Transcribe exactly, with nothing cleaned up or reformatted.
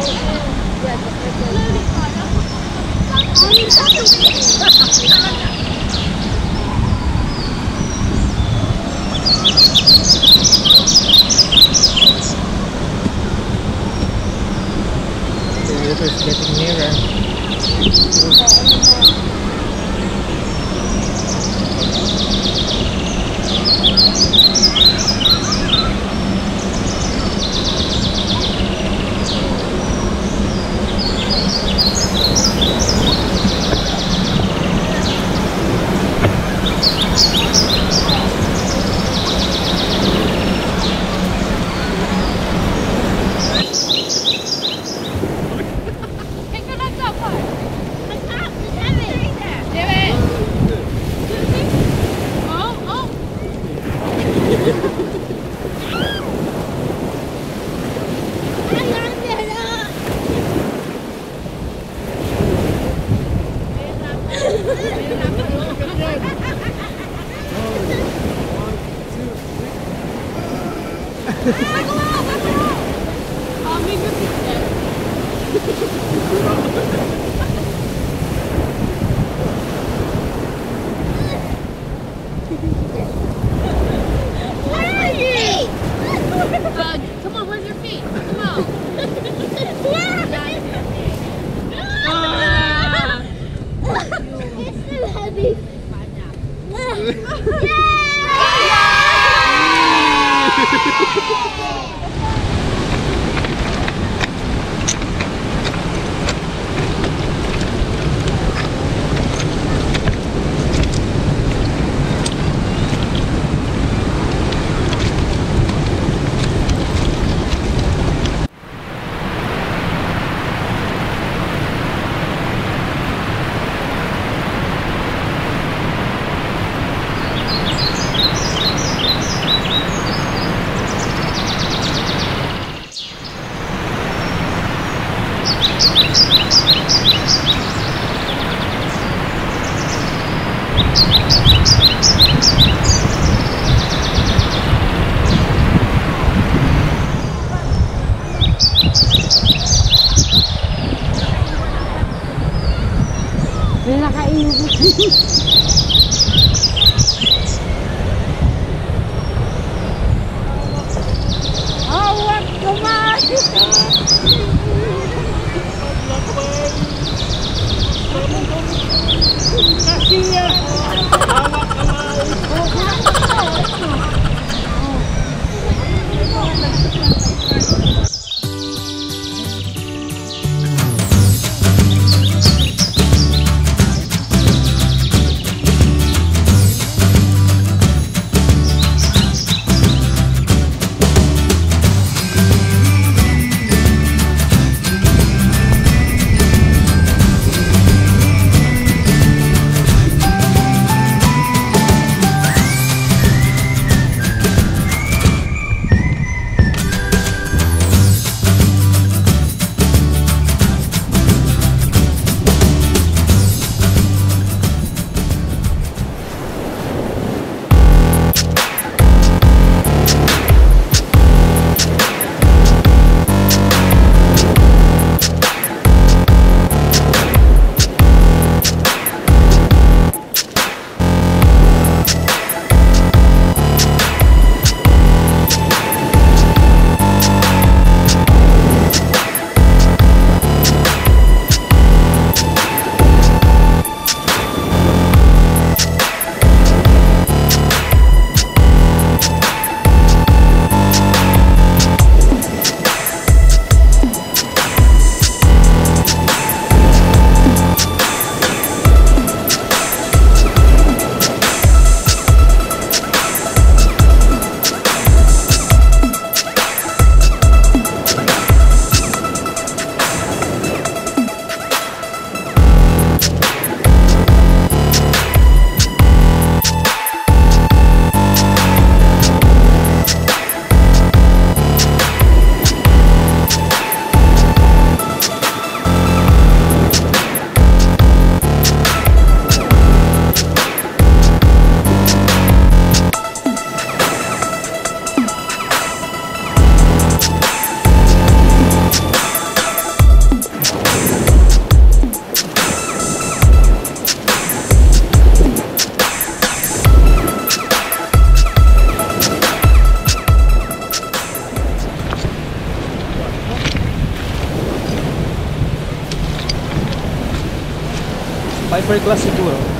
The river's getting nearer. Vai per il classico duro.